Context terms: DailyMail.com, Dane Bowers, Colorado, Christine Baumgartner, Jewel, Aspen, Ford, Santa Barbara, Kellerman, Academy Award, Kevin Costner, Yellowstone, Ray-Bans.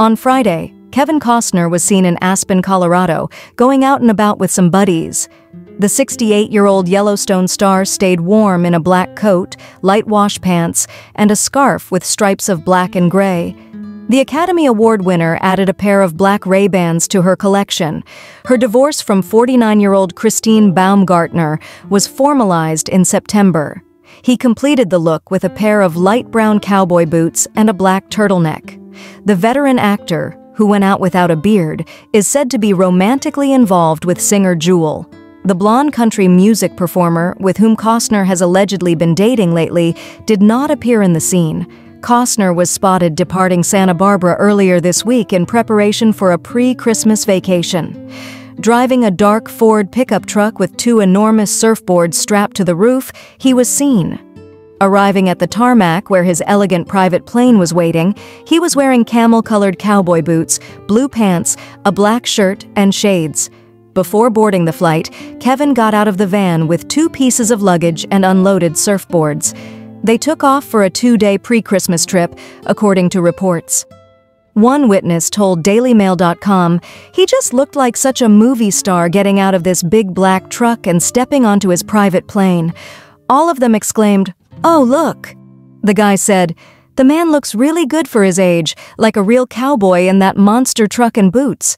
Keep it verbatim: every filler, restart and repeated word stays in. On Friday, Kevin Costner was seen in Aspen, Colorado, going out and about with some buddies. The sixty-eight-year-old Yellowstone star stayed warm in a black coat, light wash pants, and a scarf with stripes of black and gray. The Academy Award winner added a pair of black Ray-Bans to her collection. Her divorce from forty-nine-year-old Christine Baumgartner was formalized in September. He completed the look with a pair of light brown cowboy boots and a black turtleneck. The veteran actor, who went out without a beard, is said to be romantically involved with singer Jewel. The blonde country music performer, with whom Costner has allegedly been dating lately, did not appear in the scene. Costner was spotted departing Santa Barbara earlier this week in preparation for a pre-Christmas vacation. Driving a dark Ford pickup truck with two enormous surfboards strapped to the roof, he was seen. Arriving at the tarmac where his elegant private plane was waiting, he was wearing camel-colored cowboy boots, blue pants, a black shirt, and shades. Before boarding the flight, Kevin got out of the van with two pieces of luggage and unloaded surfboards. They took off for a two-day pre-Christmas trip, according to reports. One witness told Daily Mail dot com, "He just looked like such a movie star getting out of this big black truck and stepping onto his private plane. All of them exclaimed, 'Oh, look!'" The guy said, "The man looks really good for his age, like a real cowboy in that monster truck and boots."